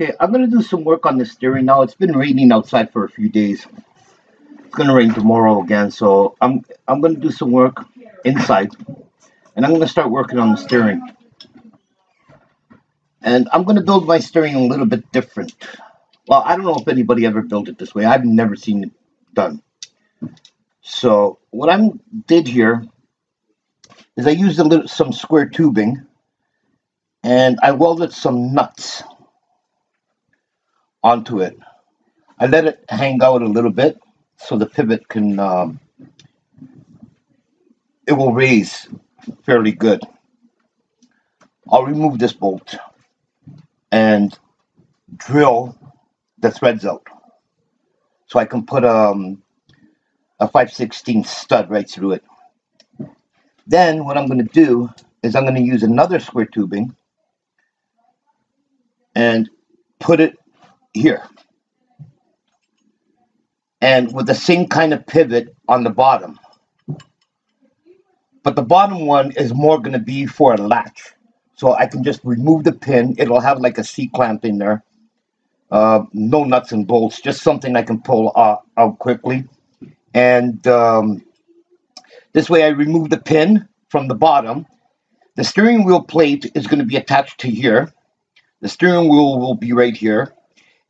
Okay, I'm going to do some work on the steering now. It's been raining outside for a few days. It's going to rain tomorrow again, so I'm going to do some work inside. And I'm going to start working on the steering. And I'm going to build my steering a little bit different. Well, I don't know if anybody ever built it this way. I've never seen it done. So what I did here is I used some square tubing. And I welded some nuts onto it. I let it hang out a little bit so the pivot can, it will raise fairly good. I'll remove this bolt and drill the threads out so I can put a 5/16 stud right through it. Then what I'm going to do is I'm going to use another square tubing and put it here, and with the same kind of pivot on the bottom, but the bottom one is more going to be for a latch, so I can just remove the pin. It'll have like a C-clamp in there, no nuts and bolts, just something I can pull out quickly. And this way I remove the pin from the bottom. The steering wheel plate is going to be attached to here. The steering wheel will be right here.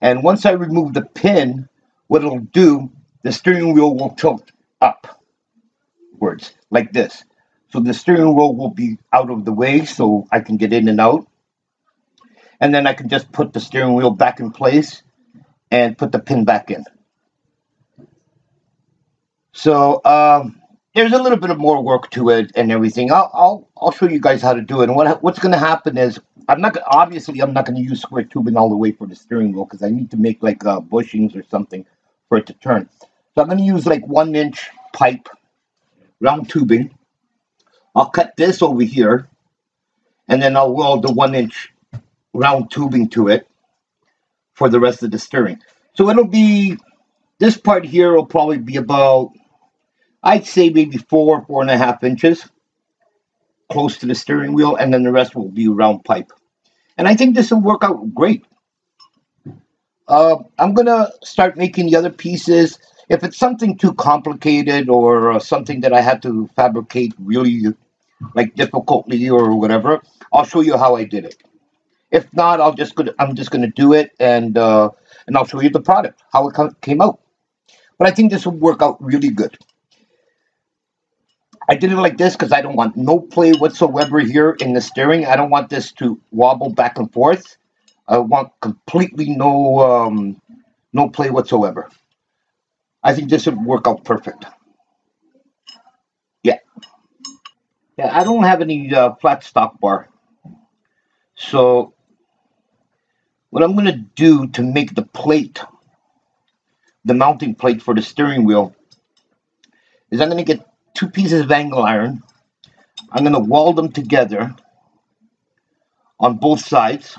And once I remove the pin, what it'll do, the steering wheel will tilt upwards like this. So the steering wheel will be out of the way so I can get in and out. And then I can just put the steering wheel back in place and put the pin back in. So there's a little bit of more work to it and everything. I'll show you guys how to do it. And what's going to happen is, I'm not going to use square tubing all the way for the steering wheel because I need to make like bushings or something for it to turn. So I'm going to use like 1-inch pipe, round tubing. I'll cut this over here, and then I'll weld the 1-inch round tubing to it for the rest of the steering. So it'll be, this part here will probably be about, I'd say maybe 4.5 inches. Close to the steering wheel, and then the rest will be round pipe. And I think this will work out great. I'm gonna start making the other pieces. If it's something too complicated or something that I had to fabricate really like difficultly or whatever, I'll show you how I did it. If not, I'm just gonna do it, and I'll show you the product, how it came out. But I think this will work out really good. I did it like this because I don't want no play whatsoever here in the steering. I don't want this to wobble back and forth. I want completely no play whatsoever. I think this would work out perfect. Yeah, I don't have any flat stock bar. So what I'm going to do to make the plate, the mounting plate for the steering wheel, is I'm going to get 2 pieces of angle iron. I'm going to weld them together on both sides.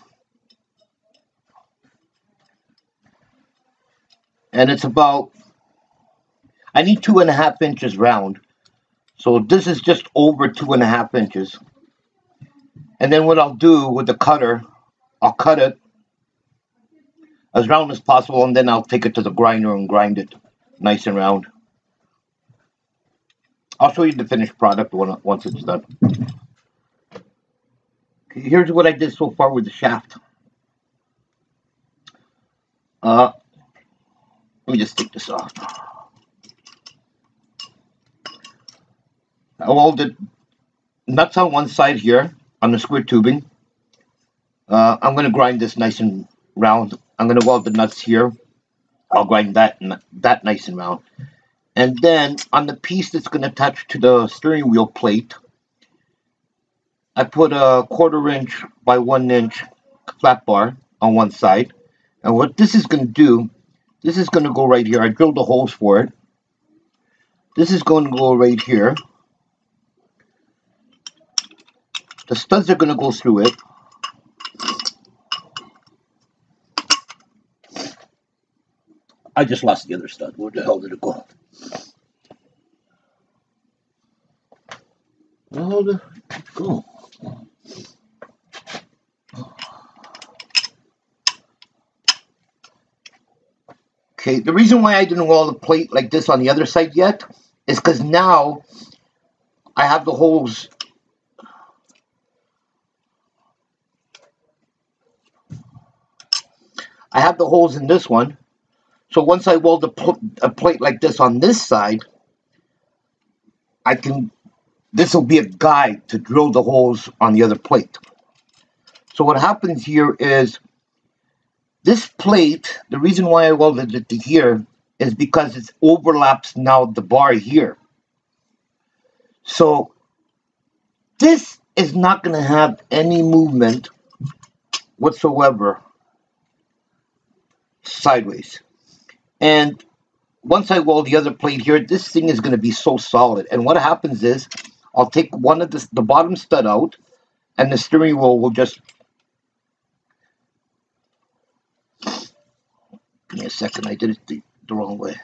And it's about, I need 2.5 inches round. So this is just over 2.5 inches. And then what I'll do with the cutter, I'll cut it as round as possible, and then I'll take it to the grinder and grind it nice and round. I'll show you the finished product once it's done. Here's what I did so far with the shaft. Let me just take this off. I welded nuts on one side here on the square tubing. I'm going to grind this nice and round. I'm going to weld the nuts here. I'll grind that nice and round. And then on the piece that's going to attach to the steering wheel plate, I put a 1/4 inch by 1 inch flat bar on one side. And what this is going to do, this is going to go right here. I drilled the holes for it. This is going to go right here. The studs are going to go through it. I just lost the other stud. Where the hell did it go? Where did it go? Okay, the reason why I didn't weld the plate like this on the other side yet is because now I have the holes. I have the holes in this one. So once I weld a plate like this on this side, I can, this will be a guide to drill the holes on the other plate. So what happens here is this plate, the reason why I welded it to here is because it overlaps now the bar here. So this is not going to have any movement whatsoever sideways. And once I weld the other plate here, this thing is going to be so solid. And what happens is I'll take one of the bottom stud out and the steering wheel will just, give me a second, I did it the wrong way.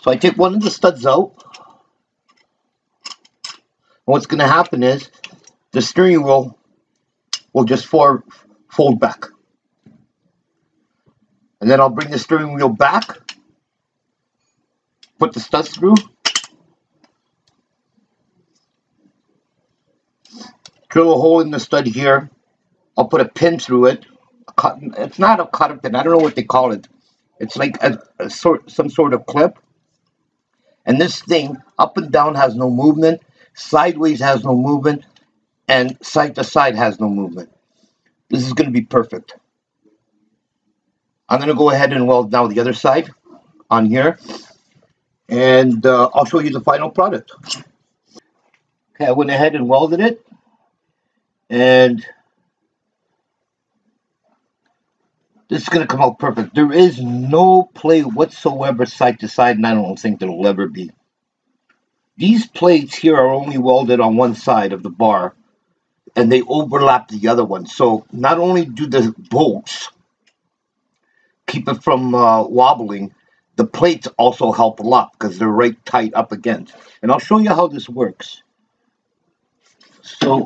So I take one of the studs out. And what's going to happen is the steering wheel will just fold back. And then I'll bring the steering wheel back, put the studs through, drill a hole in the stud here. I'll put a pin through it. It's not a cotton pin. I don't know what they call it. It's like some sort of clip. And this thing, up and down has no movement, sideways has no movement, and side to side has no movement. This is going to be perfect. I'm going to go ahead and weld now the other side on here. And I'll show you the final product. Okay, I went ahead and welded it. And this is going to come out perfect. There is no play whatsoever side to side, and I don't think there will ever be. These plates here are only welded on one side of the bar, and they overlap the other one. So not only do the bolts keep it from wobbling, the plates also help a lot because they're right tight up against. And I'll show you how this works. So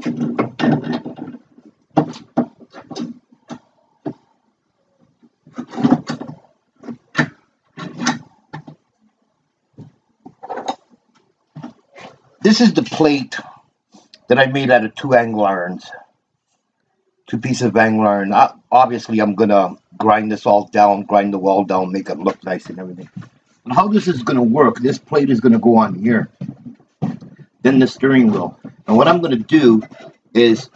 this is the plate that I made out of two angle irons, two pieces of angle iron. Obviously, I'm going to grind this all down, grind the weld down, make it look nice and everything. But how this is going to work, this plate is going to go on here, then the steering wheel. And what I'm going to do is,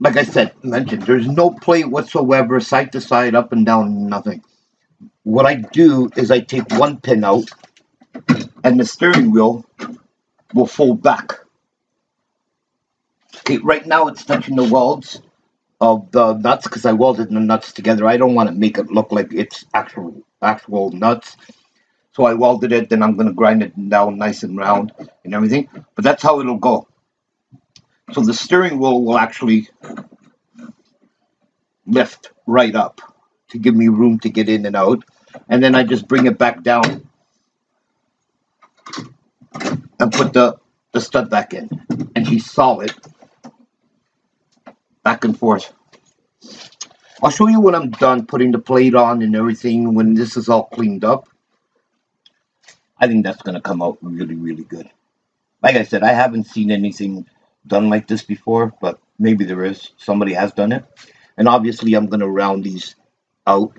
like I said, there's no plate whatsoever, side to side, up and down, nothing. What I do is I take one pin out, and the steering wheel will fold back. Okay, right now it's touching the welds of the nuts because I welded the nuts together. I don't want to make it look like it's actual nuts. So I welded it, then I'm going to grind it down nice and round and everything. But that's how it'll go. So the steering wheel will actually lift right up to give me room to get in and out. And then I just bring it back down and put the stud back in. And she's solid. Back and forth. I'll show you when I'm done putting the plate on and everything, when this is all cleaned up. I think that's going to come out really, really good. Like I said, I haven't seen anything done like this before, but maybe there is. Somebody has done it. And obviously, I'm going to round these out.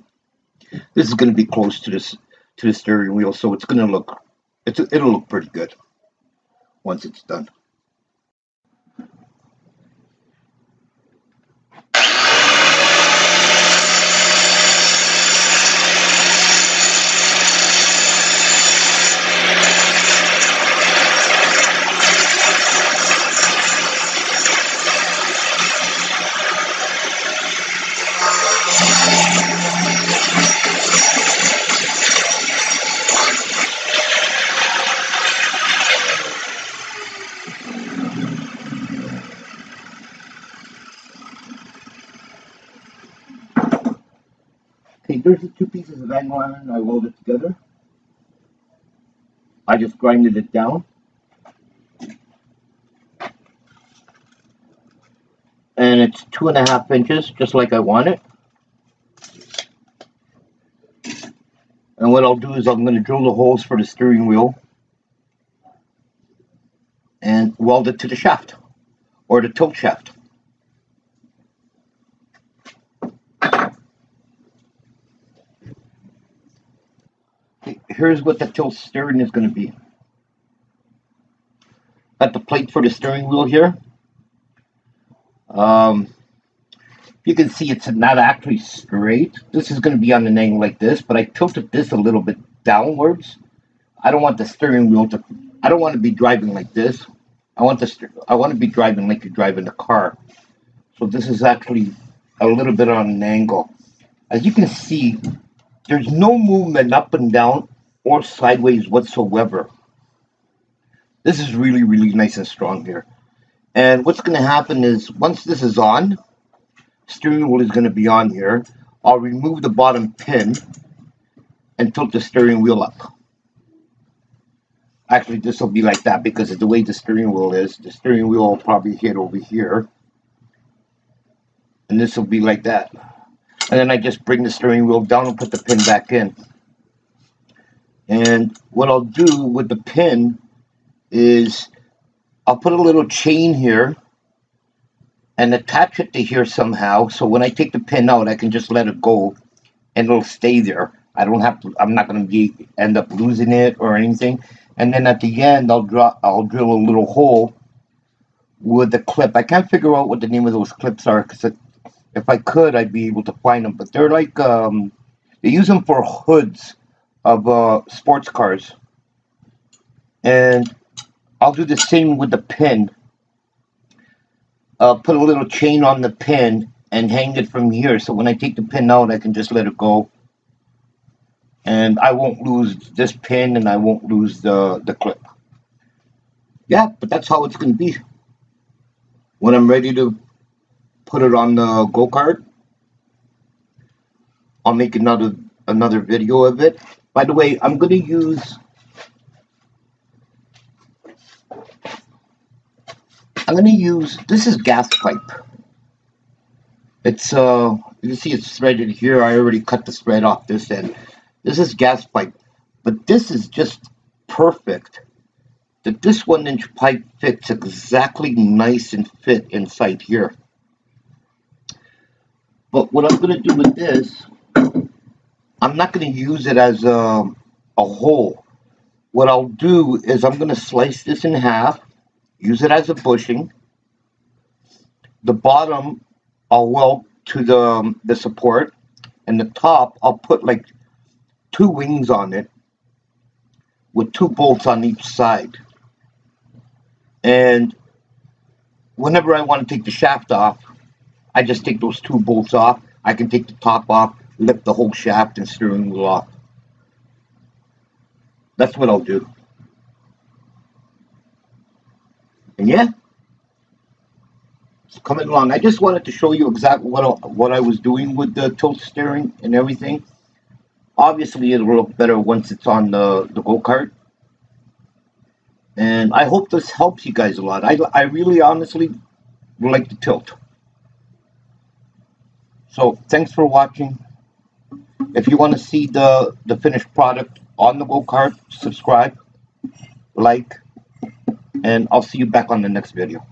This is going to be close to this to the steering wheel, so it's going to look, it'll look pretty good once it's done. There's the two pieces of angle iron I welded together. I just grinded it down. it's 2.5 inches, just like I want it. And what I'll do is I'm going to drill the holes for the steering wheel and weld it to the shaft or the tilt shaft. Here's what the tilt steering is going to be. Got the plate for the steering wheel here. You can see it's not actually straight. This is going to be on an angle like this, but I tilted this a little bit downwards. I don't want the steering wheel to, I don't want to be driving like this. I want to be driving like you're driving a car. So this is actually a little bit on an angle. As you can see, there's no movement up and down or sideways whatsoever. This is really, really nice and strong here. And what's going to happen is once this is on, steering wheel is going to be on here. I'll remove the bottom pin and tilt the steering wheel up. Actually, this will be like that because of the way the steering wheel is. The steering wheel will probably hit over here. And this will be like that. And then I just bring the steering wheel down and put the pin back in. And what I'll do with the pin is I'll put a little chain here and attach it to here somehow, so when I take the pin out I can just let it go and it'll stay there. I don't have to, I'm not going to end up losing it or anything. And then at the end I'll drill a little hole with the clip. I can't figure out what the name of those clips are, because if I could I'd be able to find them, but they're like they use them for hoods of sports cars. And I'll do the same with the pin. Put a little chain on the pin and hang it from here, so when I take the pin out I can just let it go and I won't lose this pin and I won't lose the clip. Yeah, but that's how it's going to be. When I'm ready to put it on the go-kart, I'll make another video of it. By the way, I'm going to use this is gas pipe. It's you can see it's threaded here. I already cut the thread off this end. This is gas pipe, but this is just perfect. That this 1-inch pipe fits exactly nice and fit inside here. But what I'm gonna do with this, I'm not gonna use it as a hole. What I'll do is I'm gonna slice this in half. Use it as a bushing. The bottom I'll weld to the support, and the top I'll put like 2 wings on it with 2 bolts on each side. And whenever I want to take the shaft off, I just take those 2 bolts off. I can take the top off, lift the whole shaft and steering wheel off. That's what I'll do. And yeah, it's coming along. I just wanted to show you exactly what I was doing with the tilt steering and everything. Obviously, it will look better once it's on the go-kart. And I hope this helps you guys a lot. I really honestly like the tilt. So thanks for watching. If you want to see the finished product on the go-kart, subscribe, like, and I'll see you back on the next video.